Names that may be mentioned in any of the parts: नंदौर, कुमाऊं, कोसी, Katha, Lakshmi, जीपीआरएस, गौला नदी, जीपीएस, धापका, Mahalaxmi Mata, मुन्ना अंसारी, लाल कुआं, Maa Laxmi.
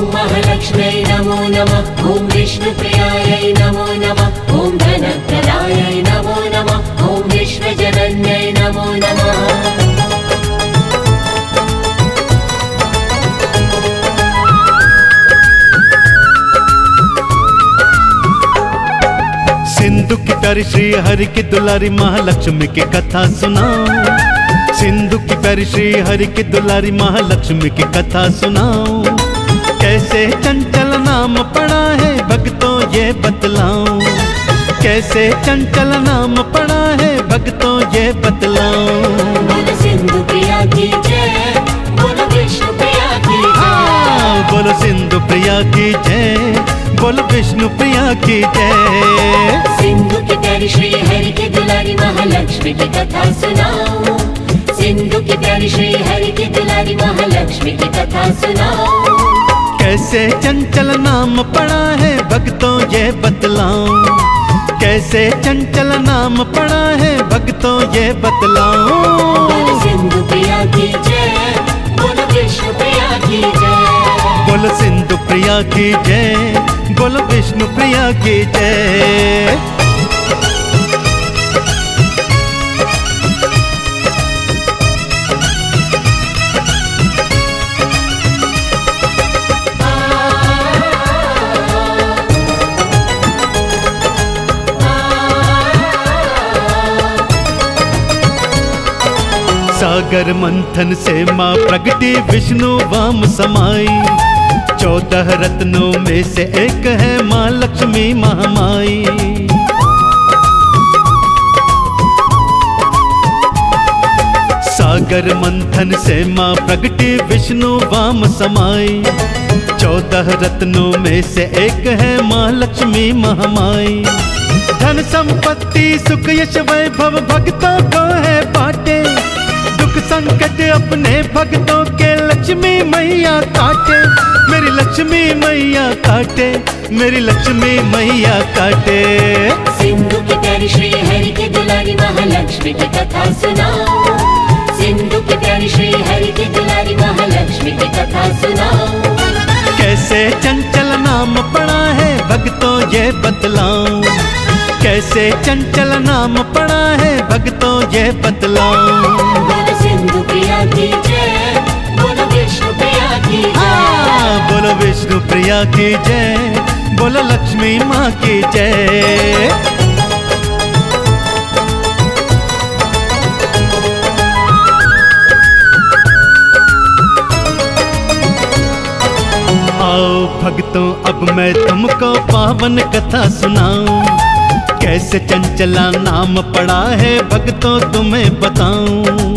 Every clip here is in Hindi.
ॐ महालक्ष्म्यै नमो नमः। ॐ विष्णुप्रियायै नमो नमः। ॐ धनप्रदायै नमो नमः। ॐ विश्वजनन्यै नमो नमः। सिंधु की प्यारी श्री हरि की दुलारी महालक्ष्मी की कथा सुनाओ। सिंधु की प्यारी श्री हरि की दुलारी महालक्ष्मी की कथा सुनाओ। कैसे चंचल नाम पड़ा है भक्तों ये बतलाओ। कैसे चंचल नाम पड़ा है भक्तों ये बतलाओ। बोलो सिंधु प्रिया की जय, बोलो विष्णु प्रिया की जय। हाँ, बोलो सिंधु प्रिया की जय, बोलो विष्णु प्रिया की जय। सिंधु की प्यारी श्री हरि की दुलारी महालक्ष्मी की कथा सुनाओ। सिंधु की प्यारी श्री हरि की दुलारी महालक्ष्मी की कथा सुनाओ। कैसे चंचल नाम पड़ा है भक्तों ये बतलाओ। कैसे चंचल नाम पड़ा है भक्तों ये बतलाओ। बोलो सिंधु प्रिया की जय, बोलो विष्णु प्रिया की जय। बोलो सिंधु प्रिया की जय, बोलो विष्णु प्रिया की जय। सागर मंथन से माँ प्रगटी विष्णु वाम समाई। 14 रत्नों में से एक है माँ लक्ष्मी महामाई। सागर मंथन से माँ प्रगटी विष्णु वाम समाई। 14 रत्नों में से एक है माँ लक्ष्मी महामाई। धन संपत्ति सुख यश वैभव भक्तों को है बाटे। दुख संकट अपने भक्तों के लक्ष्मी मैया काटे। मेरी लक्ष्मी मैया काटे, मेरी लक्ष्मी मैया काटे। सिंधु की प्यारी श्री हरि की दुलारी महालक्ष्मी की कथा सुनाओ। सिंधु की प्यारी श्री हरि की दुलारी महालक्ष्मी की कथा सुनाओ। कैसे चंचल नाम पड़ा है भक्तों ये बतलाओ। कैसे चंचल नाम पड़ा है भक्तों ये बतलाओ। बोलो सिंधु प्रिया की जय, बोलो विष्णु प्रिया की जय। बोलो विष्णु प्रिया की जय, बोलो लक्ष्मी माँ की जय। आओ भक्तों अब मैं तुमको पावन कथा सुनाऊं। कैसे चंचला नाम पड़ा है भक्तों तुम्हें बताऊं।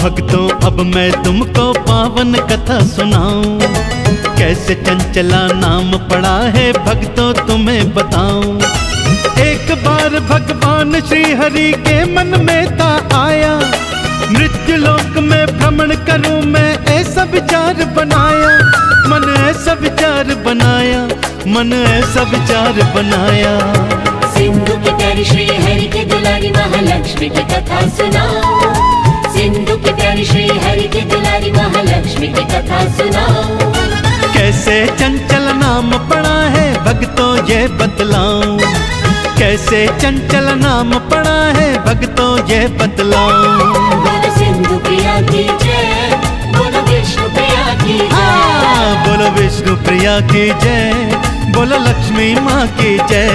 भक्तों अब मैं तुमको पावन कथा सुनाऊं। कैसे चंचला नाम पड़ा है भक्तों तुम्हें बताऊं। एक बार भगवान श्री हरि के मन में था आया। मृत्यु लोक में भ्रमण करूं मैं ऐसा विचार बनाया। मन ऐसा विचार बनाया, मन ऐसा विचार बनाया। सिंधु की प्यारी श्री हरि की दुलारी महालक्ष्मी की कथा सुनाओ। सिंधु की प्यारी श्री हरि की दुलारी महालक्ष्मी की कथा सुनाओ। कैसे चंचल नाम पड़ा है भक्तों ये बतलाओ। कैसे चंचल नाम पड़ा है भक्तों ये बतलाओ। बोलो सिंधु प्रिया की जय, बोलो विष्णु प्रिया की जय। हाँ, बोलो विष्णु प्रिया की जय, बोलो लक्ष्मी माँ की जय।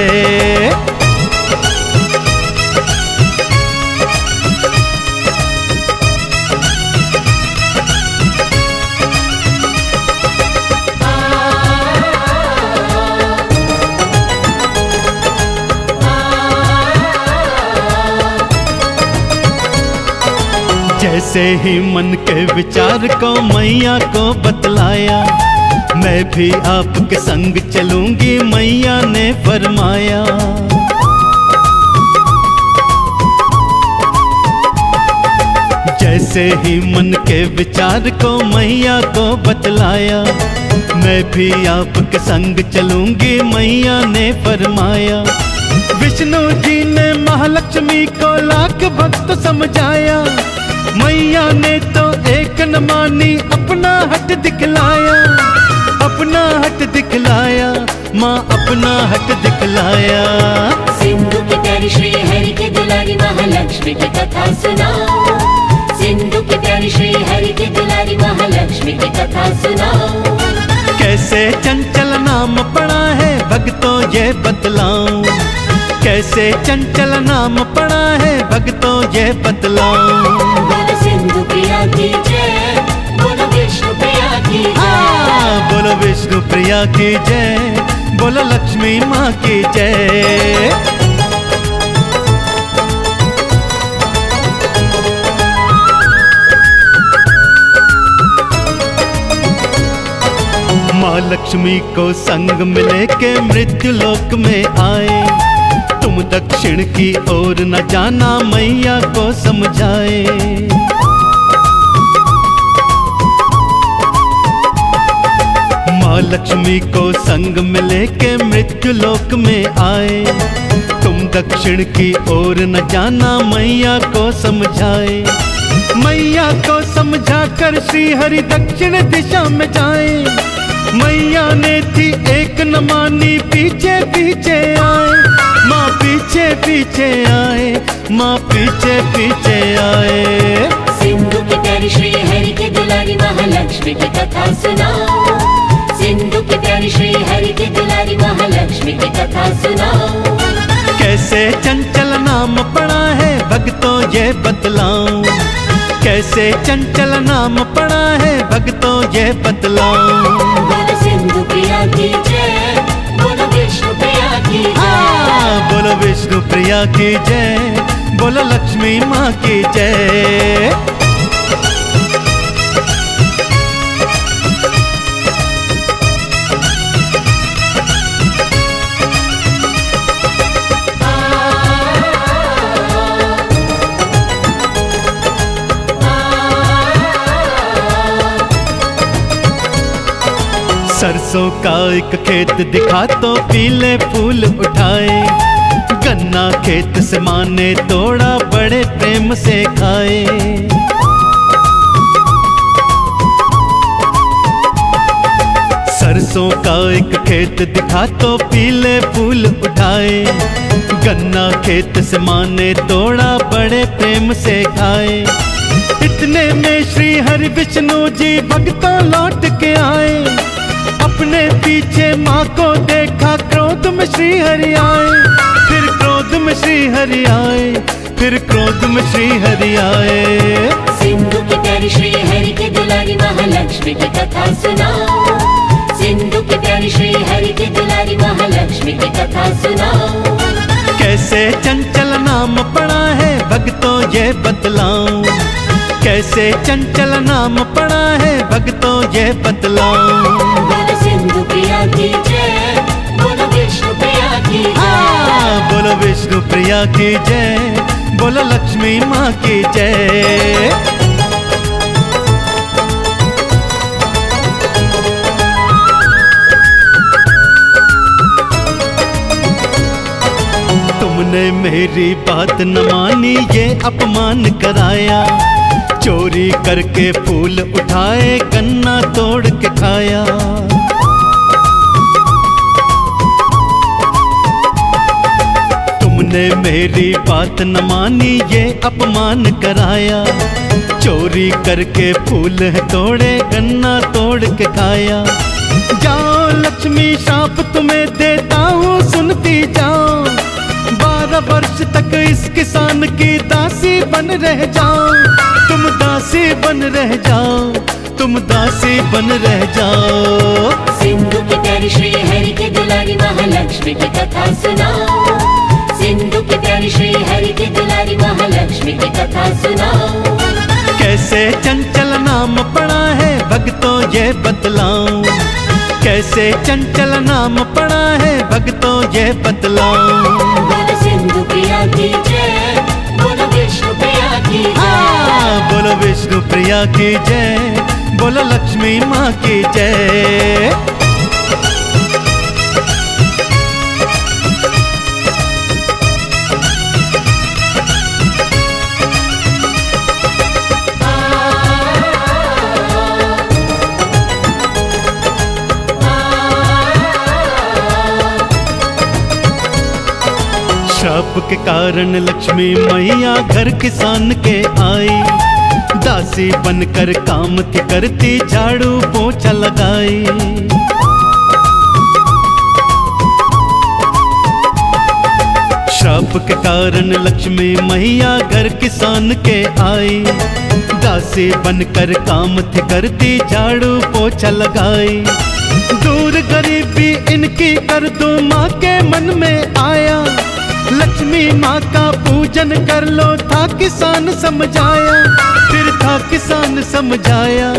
जैसे ही मन के विचार को मैया को बतलाया। मैं भी आपके संग चलूंगी मैया ने फरमाया। जैसे ही मन के विचार को मैया को बतलाया। मैं भी आपके संग चलूंगी मैया ने फरमाया। विष्णु जी ने महालक्ष्मी को लाख भक्त समझाया। मैया ने तो एक न मानी अपना हट दिखलाया, अपना हट दिखलाया, माँ अपना हट दिखलाया। सिंधु के प्यारी श्री हरि की दुलारी महालक्ष्मी की कथा सुनाओ। सिंधु के प्यारी श्री हरि की दुलारी महालक्ष्मी की कथा सुनाओ। कैसे चंचल नाम पड़ा है भक्तों ये बतलाओ, कैसे चंचल नाम पड़ा है भक्तों ये बतलाओ। बोलो सिंधु प्रिया की जय, बोलो विष्णु प्रिया की जय, बोलो विष्णु प्रिया की जय, बोलो लक्ष्मी माँ की जय। माँ लक्ष्मी को संग में लेके मृत्यु लोक में आए, तुम दक्षिण की ओर न जाना मैया को समझाए। माँ लक्ष्मी को संग में लेके मृत्यु लोक में आए, तुम दक्षिण की ओर न जाना मैया को समझाए। मैया को समझा कर श्री हरि दक्षिण दिशा में जाए, मैया ने थी एक न मानी पीछे पीछे आए, माँ पीछे पीछे आए, माँ पीछे पीछे आए। सिंधु की प्यारी श्री हरि की दुलारी महालक्ष्मी की कथा सुनाओ। सिंधु की प्यारी श्री हरि की दुलारी महालक्ष्मी की कथा सुनाओ। कैसे चंचल नाम पड़ा है भक्तों ये बतलाओ, कैसे चंचल नाम पड़ा है भक्तों ये बतलाओ। सिंधु प्रिया की जय, बोलो विष्णु प्रिया की जय, बोलो विष्णु प्रिया की जय, बोलो लक्ष्मी माँ की जय। सरसों का एक खेत दिखा तो पीले फूल उठाए, गन्ना खेत से माँ ने तोड़ा बड़े प्रेम से खाए। सरसों का एक खेत दिखा तो पीले फूल उठाए, गन्ना खेत से माँ ने तोड़ा बड़े प्रेम से खाए। इतने में श्री हरि विष्णु जी भक्तों लौट के आए, अपने पीछे माँ को देखा क्रोध में श्री हरि आए, फिर क्रोध में श्री हरि आए, फिर क्रोध में श्री हरि आए। सिंधु की प्यारी श्री हरि की दुलारी महालक्ष्मी की कथा सुनाओ। सिंधु की प्यारी श्री हरि की दुलारी महालक्ष्मी की कथा सुनाओ। कैसे चंचल नाम पड़ा है भक्तों ये बतलाओ, कैसे चंचल नाम पड़ा है भक्तों ये बतलाओ। सिंधु प्रिया की जय, बोलो विष्णु प्रिया की जय, बोलो विष्णु प्रिया की जय, बोलो लक्ष्मी माँ की जय। तुमने मेरी बात न मानी ये अपमान कराया, चोरी करके फूल उठाए गन्ना तोड़ के खाया। तुमने मेरी बात न मानी ये अपमान कराया, चोरी करके फूल है तोड़े गन्ना तोड़ के खाया। जाओ लक्ष्मी शाप तुम्हें देता हूँ सुनती जाओ, 12 वर्ष तक इस किसान की दासी बन रह जाओ, तुम दासी बन रह जाओ, तुम दासी बन रह जाओ। सिंधु की प्यारी श्री हरि की दुलारी महालक्ष्मी की कथा सुनाओ। सिंधु की प्यारी श्री हरि की दुलारी महालक्ष्मी की कथा सुनाओ। कैसे चंचल नाम पड़ा है भक्तों ये बतलाओ, कैसे चंचल नाम पड़ा है भक्तों ये बतलाओ। सिंधु प्रिया की जय, बोलो विष्णु प्रिया की जय, बोलो विष्णु प्रिया की जय, बोलो लक्ष्मी माँ की जय। पाप के कारण लक्ष्मी मैया घर किसान के आई, दासी बनकर काम थी करती, झाड़ू पोछा लगाई। श्राप के कारण लक्ष्मी मैया घर किसान के आई, दासी बनकर काम थी करती, झाड़ू पोछा लगाई। दूर गरीबी इनकी कर दो माँ के मन में आया, लक्ष्मी माँ का पूजन कर लो था किसान समझाया। फिर था किसान समझाया,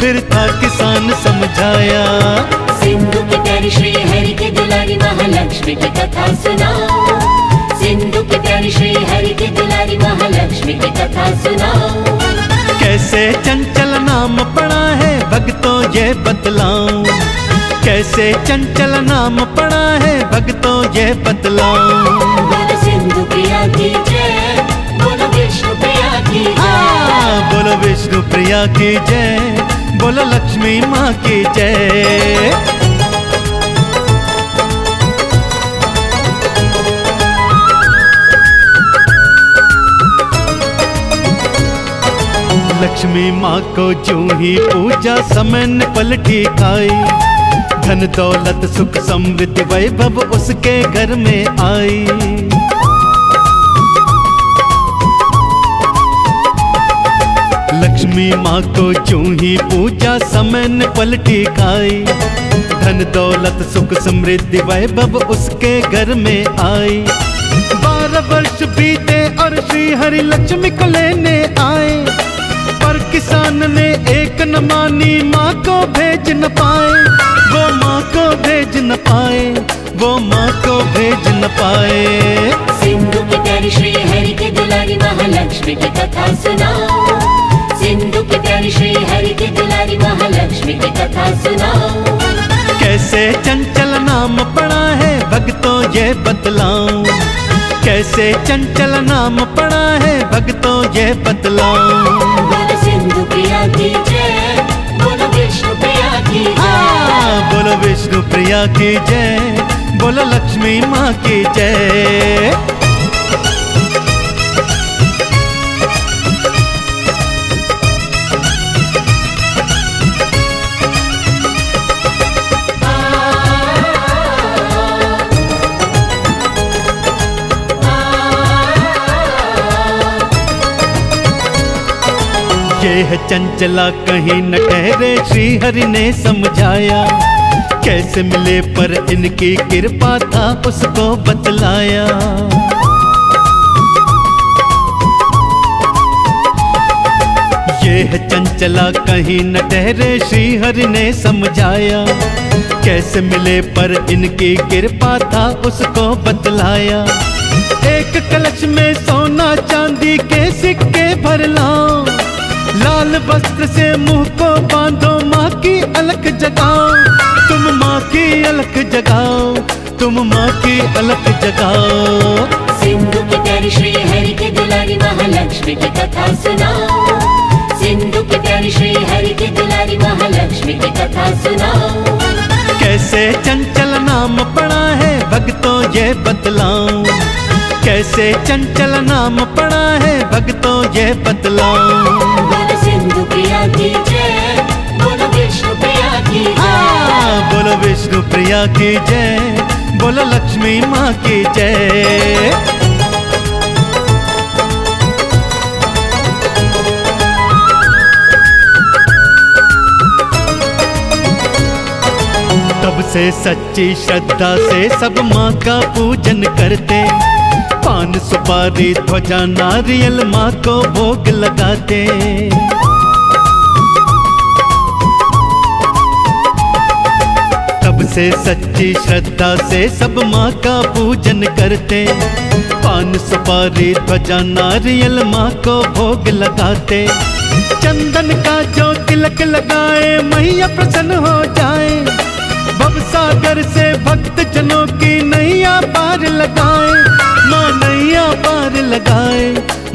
फिर था किसान समझाया। सिंधु के प्यारी श्री हरि की दुलारी महालक्ष्मी की कथा सुनाओ। सिंधु के प्यारी श्री हरि की दुलारी महालक्ष्मी की कथा सुनाओ। कैसे चंचल नाम पड़ा है भक्तों ये बतलाऊं, कैसे चंचल नाम पड़ा है भक्तों ये बतलाऊं। बोलो सिंधु प्रिया की जय, बोलो विष्णु प्रिया की जय। हाँ, बोलो विष्णु प्रिया की जय, बोलो लक्ष्मी माँ की जय। लक्ष्मी माँ को जूं ही पूजा समय न पलटी खाई, धन दौलत सुख समृद्धि वैभव उसके घर में आई। लक्ष्मी माँ को जूं ही पूजा समय न पलटी खाई, धन दौलत सुख समृद्धि वैभव उसके घर में आई। 12 वर्ष बीते और श्री हरि लक्ष्मी को लेने आए, पर किसान ने एक न मानी, माँ को भेज न पाए। वो माँ को भेज न पाए, वो माँ को भेज न पाए। सिंधु की प्यारी श्री हरि की दुलारी महालक्ष्मी की कथा सुनाओ। सिंधु की प्यारी श्री हरि की दुलारी महालक्ष्मी की कथा सुनाओ। कैसे चंचल नाम पड़ा है भक्तों ये बतलाऊं, कैसे चंचल नाम पड़ा है भक्तों ये बतलाऊं। सिंधु प्रिया की जय, बोलो विष्णु प्रिया की जय। हाँ, बोलो विष्णु प्रिया की जय, बोलो लक्ष्मी माँ की जय। ये है चंचला कहीं न ठहरे श्री हरि ने समझाया, कैसे मिले पर इनकी कृपा था उसको बतलाया। ये है चंचला कहीं न ठहरे श्री हरि ने समझाया, कैसे मिले पर इनकी कृपा था उसको बतलाया। एक कलश में सोना चांदी के सिक्के भर लाओ, लाल वस्त्र से मुंह को बांधो, माँ की अलख जगाओ। तुम माँ की अलख जगाओ, तुम माँ की अलख जगाओ। सिंधु की प्यारी श्री हरि की दुलारी महालक्ष्मी की कथा सुनाओ। सिंधु की प्यारी श्री हरि की दुलारी महालक्ष्मी की कथा सुनाओ। कैसे चंचल नाम पड़ा है भक्तों ये बतलाऊं, कैसे चंचल नाम पड़ा है भक्तों ये बतलाऊं। सिंधु प्रिया की जय, बोलो विष्णु प्रिया की जय। हाँ, बोलो विष्णु प्रिया की जय, बोलो लक्ष्मी माँ की जय। तब से सच्ची श्रद्धा से सब माँ का पूजन करते, पान सुपारी ध्वजा नारियल माँ को भोग लगाते। तब से सच्ची श्रद्धा से सब माँ का पूजन करते, पान सुपारी ध्वजा नारियल माँ को भोग लगाते। चंदन का जो तिलक लगाए मैया प्रसन्न हो जाए, भव सागर से भक्त जनों की नैया पार लगाए। माँ नैया पार लगाए,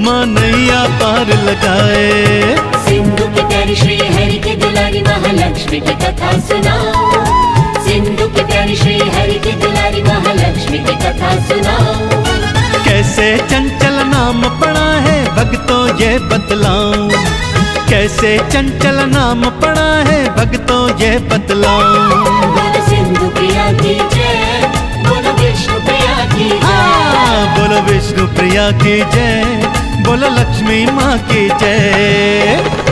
माँ नैया पार लगाए। सिंधु की प्यारी श्री हरि की दुलारी महालक्ष्मी की कथा सुनाओ। सिंधु की प्यारी श्री हरि की दुलारी महालक्ष्मी की कथा सुनाओ। कैसे भक्तों ये बतलाऊं, कैसे चंचल नाम पड़ा है भक्तों ये बतलाऊं। बोलो सिंधु प्रिया की जय, बोलो विष्णु प्रिया की जय, हाँ बोलो विष्णु प्रिया की जय, बोलो लक्ष्मी माँ की जय।